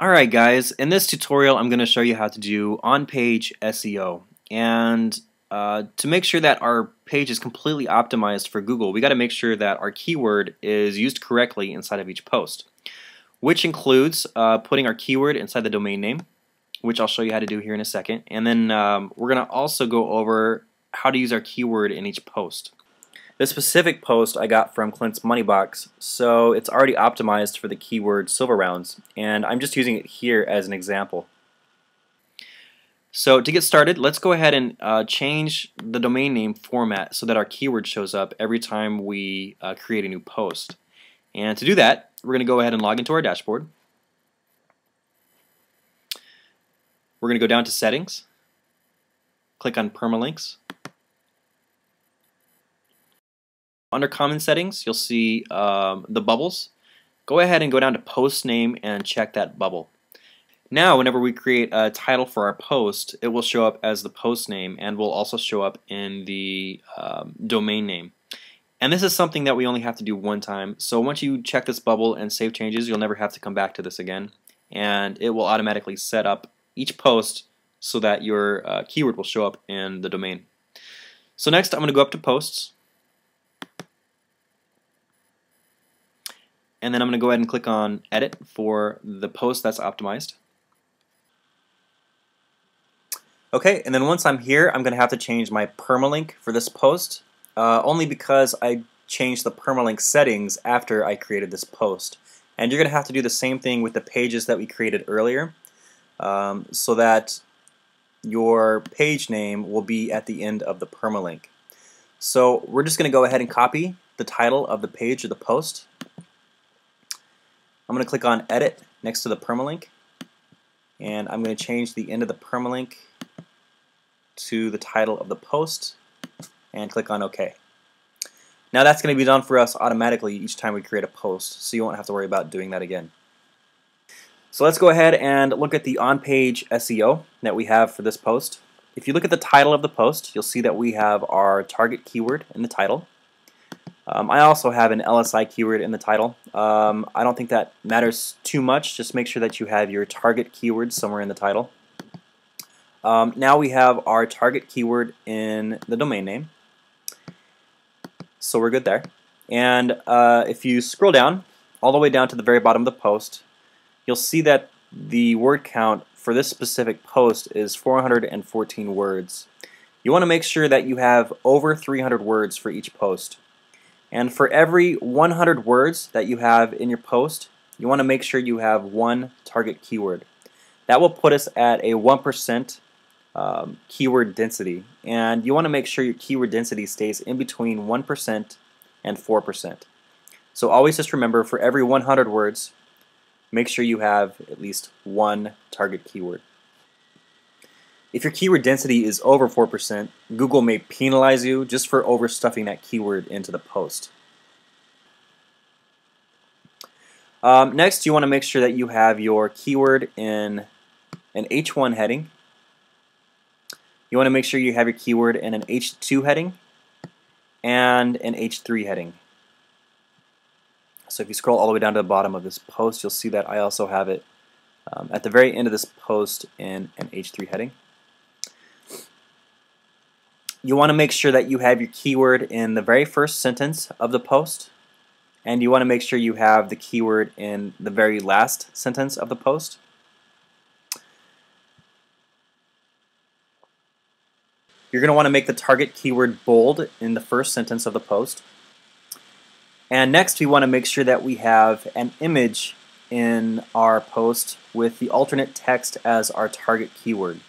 Alright guys, in this tutorial I'm going to show you how to do on-page SEO, and to make sure that our page is completely optimized for Google, we got to make sure that our keyword is used correctly inside of each post, which includes putting our keyword inside the domain name, which I'll show you how to do here in a second, and then we're going to also go over how to use our keyword in each post. This specific post I got from Clint's Moneybox, so it's already optimized for the keyword silver rounds, and I'm just using it here as an example. So to get started, let's go ahead and change the domain name format so that our keyword shows up every time we create a new post. And to do that, we're going to go ahead and log into our dashboard. We're going to go down to Settings, click on Permalinks. Under Common Settings, you'll see the bubbles. Go ahead and go down to Post Name and check that bubble. Now, whenever we create a title for our post, it will show up as the post name and will also show up in the domain name. And this is something that we only have to do one time. So once you check this bubble and save changes, you'll never have to come back to this again. And it will automatically set up each post so that your keyword will show up in the domain. So next, I'm going to go up to Posts. And then I'm going to go ahead and click on Edit for the post that's optimized. Okay, and then once I'm here, I'm going to have to change my permalink for this post, only because I changed the permalink settings after I created this post. And you're going to have to do the same thing with the pages that we created earlier, so that your page name will be at the end of the permalink. So we're just going to go ahead and copy the title of the page or the post. I'm going to click on Edit next to the permalink, and I'm going to change the end of the permalink to the title of the post and click on OK. Now that's going to be done for us automatically each time we create a post, so you won't have to worry about doing that again. So let's go ahead and look at the on-page SEO that we have for this post. If you look at the title of the post, you'll see that we have our target keyword in the title. I also have an LSI keyword in the title. I don't think that matters too much. Just make sure that you have your target keyword somewhere in the title. Now we have our target keyword in the domain name. So we're good there. And if you scroll down, all the way down to the very bottom of the post, you'll see that the word count for this specific post is 414 words. You want to make sure that you have over 300 words for each post. And for every 100 words that you have in your post, you want to make sure you have one target keyword. That will put us at a 1% keyword density. And you want to make sure your keyword density stays in between 1% and 4%. So always just remember, for every 100 words, make sure you have at least one target keyword. If your keyword density is over 4%, Google may penalize you just for overstuffing that keyword into the post. Next, you want to make sure that you have your keyword in an H1 heading. You want to make sure you have your keyword in an H2 heading and an H3 heading. So if you scroll all the way down to the bottom of this post, you'll see that I also have it at the very end of this post in an H3 heading. You want to make sure that you have your keyword in the very first sentence of the post, and you want to make sure you have the keyword in the very last sentence of the post. You're going to want to make the target keyword bold in the first sentence of the post. And next, we want to make sure that we have an image in our post with the alternate text as our target keyword.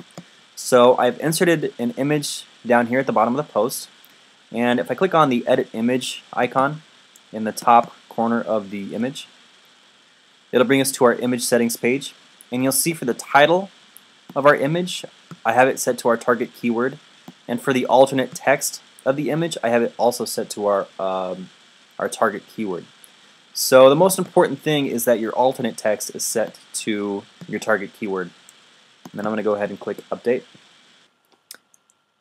So I've inserted an image down here at the bottom of the post, and if I click on the Edit Image icon in the top corner of the image, it'll bring us to our image settings page, and you'll see for the title of our image I have it set to our target keyword, and for the alternate text of the image I have it also set to our target keyword. So the most important thing is that your alternate text is set to your target keyword. And then I'm going to go ahead and click Update.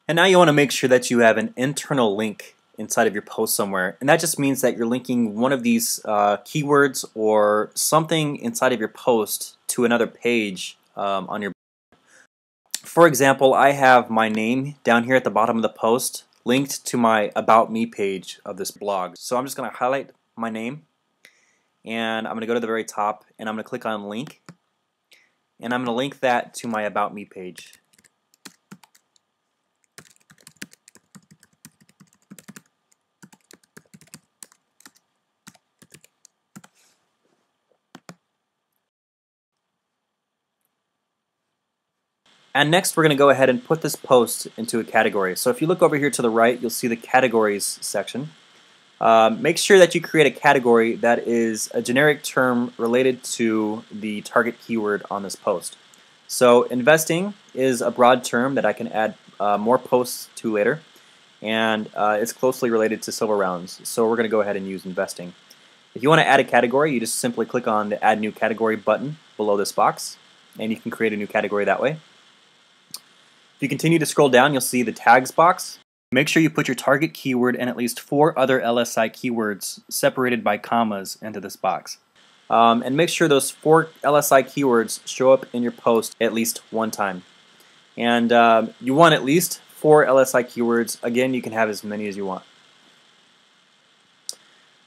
And now you want to make sure that you have an internal link inside of your post somewhere. And that just means that you're linking one of these keywords or something inside of your post to another page on your blog. For example, I have my name down here at the bottom of the post linked to my About Me page of this blog. So I'm just going to highlight my name, and I'm going to go to the very top, and I'm going to click on Link, and I'm going to link that to my About Me page. And next we're going to go ahead and put this post into a category. So if you look over here to the right, you'll see the categories section. Make sure that you create a category that is a generic term related to the target keyword on this post. So investing is a broad term that I can add more posts to later, and it's closely related to silver rounds. So we're going to go ahead and use investing. If you want to add a category, you just simply click on the Add New Category button below this box, and you can create a new category that way. If you continue to scroll down, you'll see the tags box. Make sure you put your target keyword and at least 4 other LSI keywords separated by commas into this box. And make sure those 4 LSI keywords show up in your post at least one time. And you want at least 4 LSI keywords. Again, you can have as many as you want.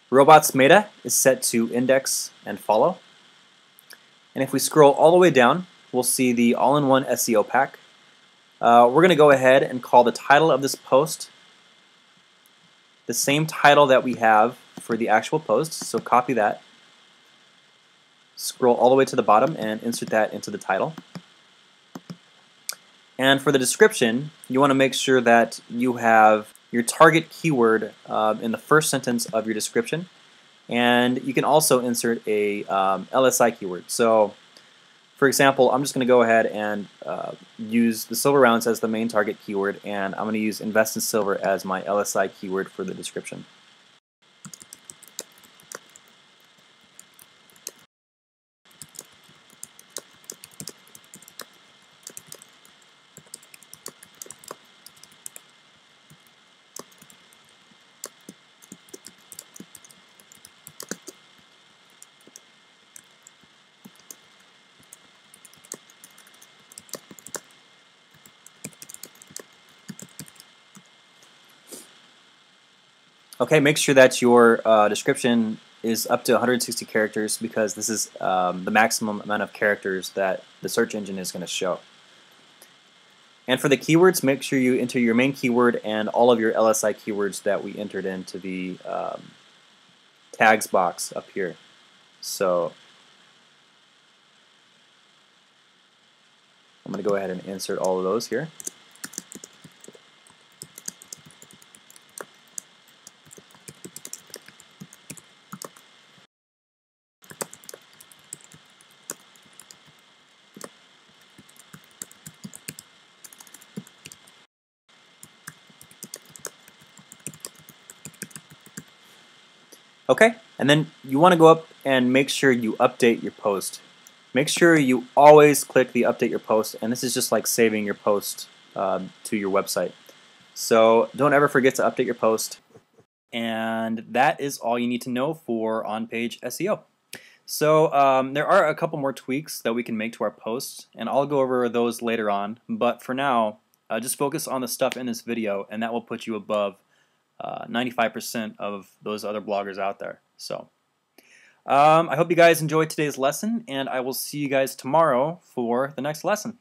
Robots Meta is set to Index and Follow. And if we scroll all the way down, we'll see the All-in-One SEO Pack. We're going to go ahead and call the title of this post the same title that we have for the actual post, so copy that, scroll all the way to the bottom and insert that into the title. And for the description, you want to make sure that you have your target keyword in the first sentence of your description, and you can also insert a LSI keyword. So for example, I'm just going to go ahead and use the silver rounds as the main target keyword, and I'm going to use invest in silver as my LSI keyword for the description. Okay, make sure that your description is up to 160 characters, because this is the maximum amount of characters that the search engine is going to show. And for the keywords, make sure you enter your main keyword and all of your LSI keywords that we entered into the tags box up here. So I'm going to go ahead and insert all of those here. Okay, and then you want to go up and make sure you update your post. Make sure you always click the update your post, and this is just like saving your post to your website. So don't ever forget to update your post. And that is all you need to know for on-page SEO. So there are a couple more tweaks that we can make to our posts, and I'll go over those later on. But for now, just focus on the stuff in this video, and that will put you above 95% of those other bloggers out there. So I hope you guys enjoyed today's lesson, and I will see you guys tomorrow for the next lesson.